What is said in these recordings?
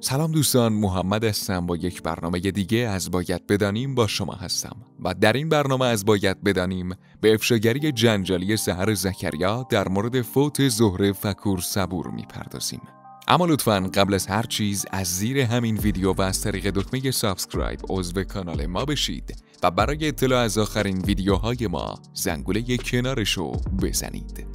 سلام دوستان، محمد هستم با یک برنامه دیگه از باید بدانیم با شما هستم و در این برنامه از باید بدانیم به افشاگری جنجالی سحر زکریا در مورد فوت زهره فکور صبور میپردازیم. اما لطفاً قبل از هر چیز از زیر همین ویدیو و از طریق دکمه سابسکرایب عضو کانال ما بشید و برای اطلاع از آخرین ویدیوهای ما زنگوله کنارشو بزنید.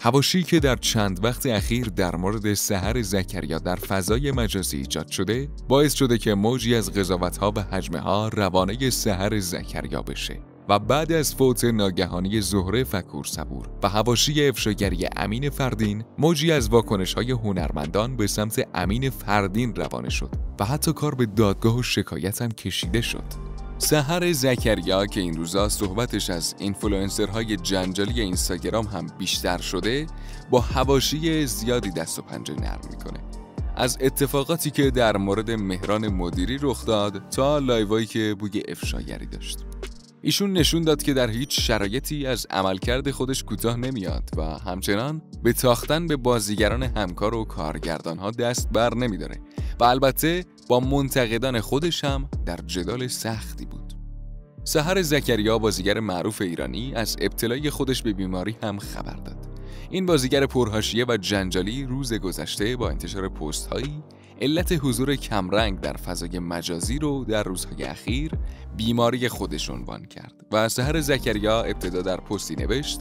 حواشی که در چند وقت اخیر در مورد سحر زکریا در فضای مجازی ایجاد شده باعث شده که موجی از قضاوت‌ها و هجمه‌ها روانه سحر زکریا بشه و بعد از فوت ناگهانی زهره فکور صبور و حواشی افشاگری امین فردین، موجی از واکنش‌های هنرمندان به سمت امین فردین روانه شد و حتی کار به دادگاه و شکایت هم کشیده شد. سحر زکریا که این روزا صحبتش از اینفلوئنسرهای جنجالی اینستاگرام هم بیشتر شده، با حواشی زیادی دست و پنجه نرم میکنه. از اتفاقاتی که در مورد مهران مدیری رخ داد تا لایوایی که بوی افشاگری داشت. ایشون نشون داد که در هیچ شرایطی از عملکرد خودش کوتاه نمیاد و همچنان به تاختن به بازیگران همکار و کارگردانها دست بر نمیداره و البته با منتقدان خودش هم در جدال سختی بود. سحر زکریا، بازیگر معروف ایرانی، از ابتلای خودش به بیماری هم خبر داد. این بازیگر پرحاشیه و جنجالی روز گذشته با انتشار پست‌هایی علت حضور کمرنگ در فضای مجازی رو در روزهای اخیر بیماری خودش عنوان کرد و سحر زکریا ابتدا در پستی نوشت: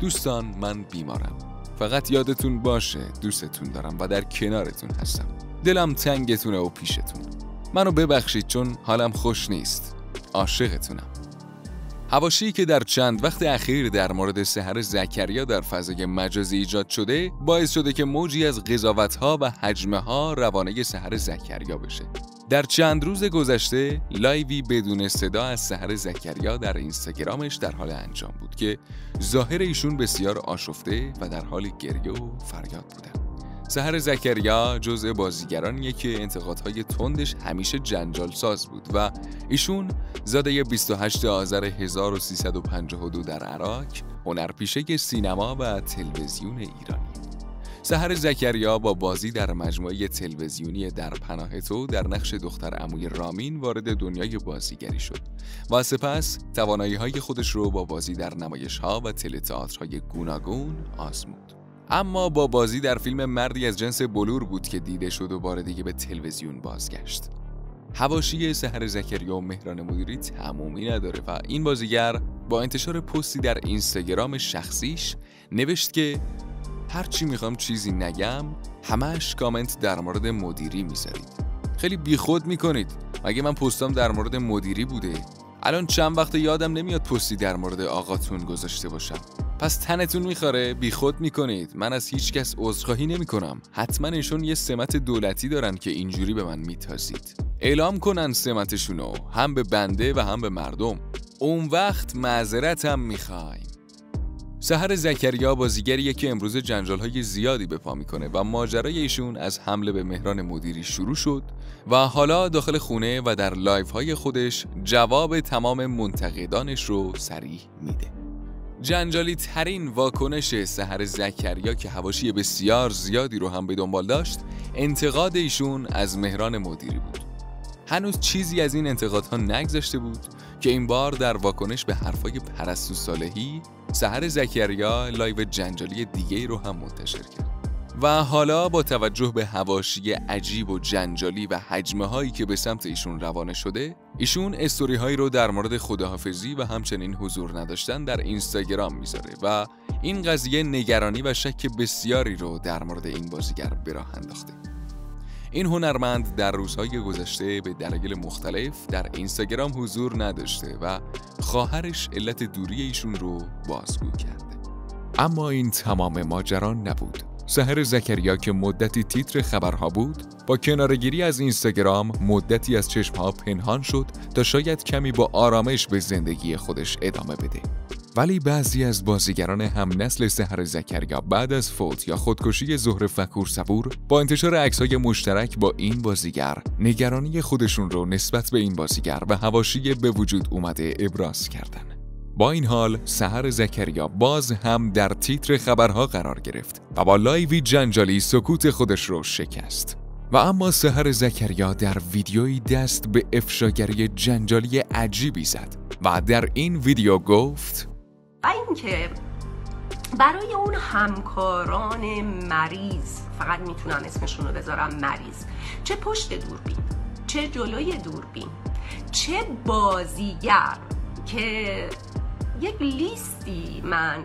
دوستان من بیمارم، فقط یادتون باشه دوستتون دارم و در کنارتون هستم، دلم تنگتونه و پیشتون، منو ببخشید چون حالم خوش نیست، عاشقتونم. حواشی که در چند وقت اخیر در مورد سحر زکریا در فضای مجازی ایجاد شده باعث شده که موجی از قضاوت‌ها و هجمه‌ها روانه سحر زکریا بشه. در چند روز گذشته لایوی بدون صدا از سحر زکریا در اینستاگرامش در حال انجام بود که ظاهر ایشون بسیار آشفته و در حال گریه و فریاد بودن. سحر زکریا جزء بازیگرانیه که انتقادهای تندش همیشه جنجال ساز بود و ایشون زاده 28 آذر 1352 در عراق، هنرپیشه سینما و تلویزیون ایرانی. سحر زکریا با بازی در مجموعه تلویزیونی در پناه تو در نقش دختر عموی رامین وارد دنیای بازیگری شد و سپس توانایی‌های خودش رو با بازی در نمایش‌ها و تئاترهای گوناگون آزمود. اما با بازی در فیلم مردی از جنس بلور بود که دیده شد و بار دیگه به تلویزیون بازگشت. حواشی سحر زکریا و مهران مدیری تمومی نداره و این بازیگر با انتشار پستی در اینستاگرام شخصیش نوشت که هرچی میخوام چیزی نگم، همش کامنت در مورد مدیری میذارید، خیلی بیخود میکنید، مگه من پستام در مورد مدیری بوده؟ الان چند وقت یادم نمیاد پستی در مورد آقاتون گذاشته باشم، پس تنتون میخاره، بیخود میکنید، من از هیچ کس عذرخواهی نمیکنم، حتما ایشون یه سمت دولتی دارن که اینجوری به من میتازید، اعلام کنن سمتشونو، هم به بنده و هم به مردم، اون وقت معذرت هم میخوایم. سحر زکریا بازیگریه که امروز جنجال‌های زیادی به پا میکنه و ماجرای ایشون از حمله به مهران مدیری شروع شد و حالا داخل خونه و در لایوهای خودش جواب تمام منتقدانش رو صریح میده. جنجالی ترین واکنش سحر زکریا که حواشی بسیار زیادی رو هم به دنبال داشت، انتقاد ایشون از مهران مدیری بود. هنوز چیزی از این انتقادها نگذشته بود که این بار در واکنش به حرفای پرستو صالحی، سحر زکریا لایو جنجالی دیگه رو هم منتشر کرد و حالا با توجه به حواشی عجیب و جنجالی و هجمه هایی که به سمت ایشون روانه شده، ایشون استوری هایی رو در مورد خداحافظی و همچنین حضور نداشتن در اینستاگرام میذاره و این قضیه نگرانی و شک بسیاری رو در مورد این بازیگر به راه انداخته. این هنرمند در روزهای گذشته به دلایل مختلف در اینستاگرام حضور نداشته و خواهرش علت دوری ایشون رو بازگو کرده. اما این تمام ماجرا نبود. سحر زکریا که مدتی تیتر خبرها بود، با کنارگیری از اینستاگرام مدتی از چشمها پنهان شد تا شاید کمی با آرامش به زندگی خودش ادامه بده. ولی بعضی از بازیگران هم نسل سحر زکریا بعد از فوت یا خودکشی زهره فکور صبور با انتشار عکس‌های مشترک با این بازیگر نگرانی خودشون رو نسبت به این بازیگر و حواشی به وجود اومده ابراز کردن. با این حال سحر زکریا باز هم در تیتر خبرها قرار گرفت و با لایوی جنجالی سکوت خودش رو شکست و اما سحر زکریا در ویدیویی دست به افشاگری جنجالی عجیبی زد و در این ویدیو گفت و اینکه برای اون همکاران مریض، فقط میتونم اسمشون رو بذارم مریض، چه پشت دوربین، چه جلوی دوربین، چه بازیگر، که یک لیستی من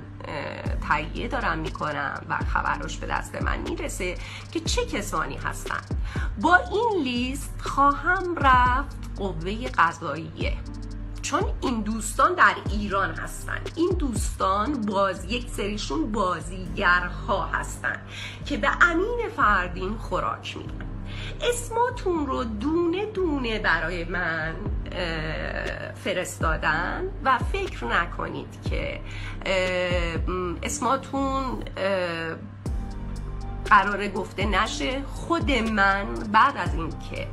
تهیه دارم میکنم و خبرش به دست من میرسه که چه کسانی هستن. با این لیست خواهم رفت قوه قضاییه، چون این دوستان در ایران هستن، این دوستان یک سریشون بازیگرها هستن که به امین فردین خوراک میدن. اسماتون رو دونه دونه برای من فرستادن و فکر نکنید که اسماتون قراره گفته نشه. خود من بعد از اینکه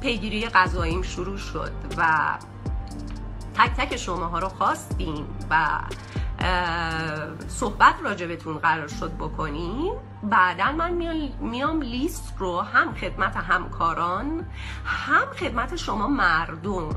پیگیری قضاییم شروع شد و تک تک شماها رو خواستیم و صحبت راجبتون قرار شد بکنیم، بعدا من میام لیست رو هم خدمت همکاران هم خدمت شما مردم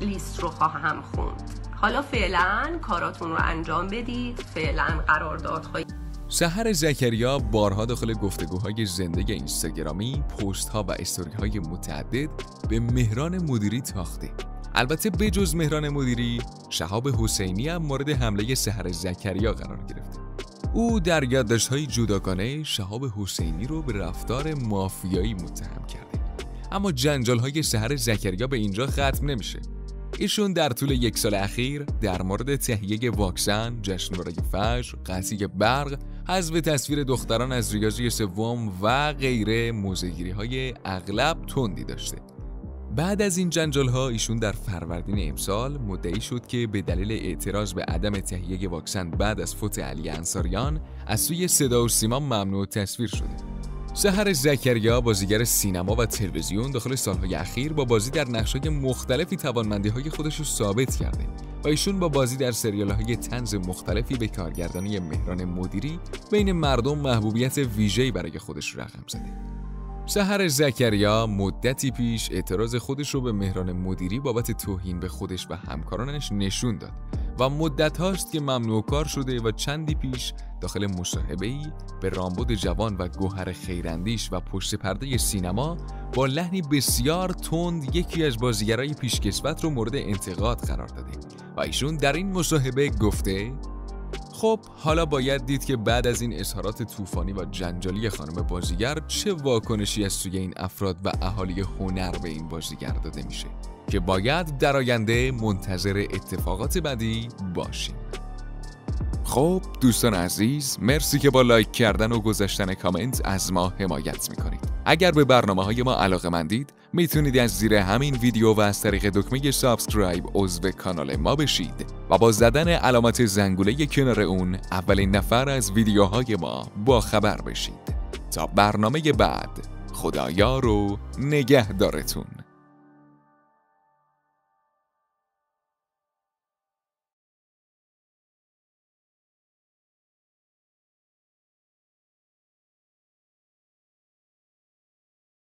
لیست رو خواهم خوند. حالا فعلا کاراتون رو انجام بدید، فعلا قراردادهای. سحر زکریا بارها داخل گفتگوهای زنده اینستاگرامی، پست‌ها و استوری‌های متعدد به مهران مدیری تاخته. البته بجز مهران مدیری، شهاب حسینی هم مورد حمله سحر زکریا قرار گرفته. او در یادداشت‌های جداگانه شهاب حسینی رو به رفتار مافیایی متهم کرده. اما جنجال‌های سحر زکریا به اینجا ختم نمیشه. ایشون در طول یک سال اخیر در مورد تهیه واکسن، جشنواره فجر، قضیه برق، حذف تصویر دختران از ریاضی سوم و غیره موضع‌گیری‌های اغلب تندی داشته. بعد از این جنجال‌ها ایشون در فروردین امسال مدعی شد که به دلیل اعتراض به عدم تهیه واکسن بعد از فوت علی انصاریان از سوی صدا و سیما ممنوع تصویر شده. سحر زکریا بازیگر سینما و تلویزیون داخل سالهای اخیر با بازی در نقش‌های مختلفی توانمندی‌های خودش رو ثابت کرده و ایشون با بازی در سریال‌های طنز مختلفی به کارگردانی مهران مدیری بین مردم محبوبیت ویژه‌ای برای خودش رقم زده. سحر زکریا مدتی پیش اعتراض خودش رو به مهران مدیری بابت توهین به خودش و همکارانش نشون داد و مدت هاست که ممنوع کار شده و چندی پیش داخل مصاحبه‌ای به رامبد جوان و گوهر خیراندیش و پشت پرده سینما با لحنی بسیار تند یکی از بازیگرای پیشکسوت رو مورد انتقاد قرار داده و ایشون در این مصاحبه گفته خب حالا باید دید که بعد از این اظهارات طوفانی و جنجالی خانم بازیگر چه واکنشی از سوی این افراد و اهالی هنر به این بازیگر داده میشه که باید در آینده منتظر اتفاقات بعدی باشیم. خب دوستان عزیز، مرسی که با لایک کردن و گذاشتن کامنت از ما حمایت میکنید. اگر به برنامه‌های ما علاقه‌مندید میتونید از زیر همین ویدیو و از طریق دکمه سابسکرایب عضو کانال ما بشید و با زدن علامت زنگوله کنار اون اولین نفر از ویدیوهای ما با خبر بشید. تا برنامه بعد، خدایا رو نگهدارتون.